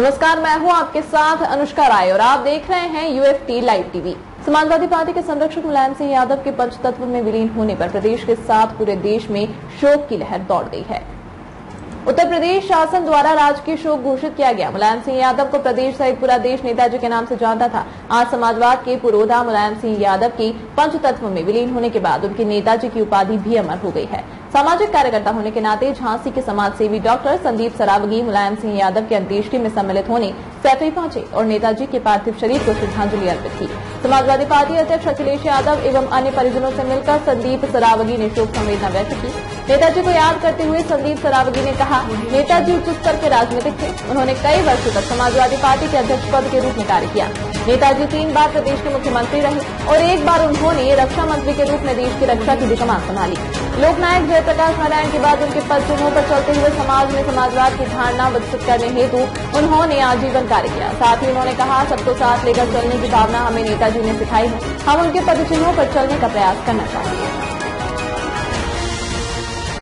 नमस्कार, मैं हूं आपके साथ अनुष्का राय और आप देख रहे हैं UFT live TV. Samajwadi party के संरक्षक मुलायम सिंह यादव के पंचतत्व में विलीन होने पर प्रदेश के साथ पूरे देश में शोक की लहर दौड़ गई है। उत्तर प्रदेश शासन द्वारा राजकीय शोक घोषित किया गया। मुलायम सिंह यादव को प्रदेश सहित पूरा देश नेताजी के नाम से जानता था। आज समाजवाद के पुरोधा मुलायम सिंह यादव के पंचतत्व में विलीन होने के बाद उनकी नेताजी की उपाधि भी अमर हो गई है। सामाजिक कार्यकर्ता होने के नाते झाँसी के समाजसेवी डॉक्टर संदीप सरावगी मुलायम सिंह यादव की अंत्येष्टि में सम्मिलित होने सैफई पहुंचे और नेताजी के पार्थिव शरीर को श्रद्धांजलि अर्पित की। समाजवादी पार्टी अध्यक्ष अखिलेश यादव एवं अन्य परिजनों से मिलकर संदीप सरावगी ने शोक संवेदना व्यक्त की। नेताजी को याद करते हुए संदीप सरावगी ने कहा, नेताजी उच्च स्तर के राजनीतिक थे। उन्होंने कई वर्षों तक समाजवादी पार्टी के अध्यक्ष पद के रूप में कार्य किया। नेताजी 3 बार प्रदेश के मुख्यमंत्री रहे और 1 बार उन्होंने रक्षा मंत्री के रूप में देश की रक्षा की भी कमान संभाली। लोकनायक जयप्रकाश नारायण के बाद उनके पद चिन्हों पर चलते हुए समाज में समाजवाद की धारणा विकसित करने हेतु उन्होंने आजीवन कार्य किया। साथ ही उन्होंने कहा, सबको साथ लेकर चलने की भावना हमें नेताजी ने सिखाई है। हम उनके पद चिन्हों पर चलने का प्रयास करना चाहिए।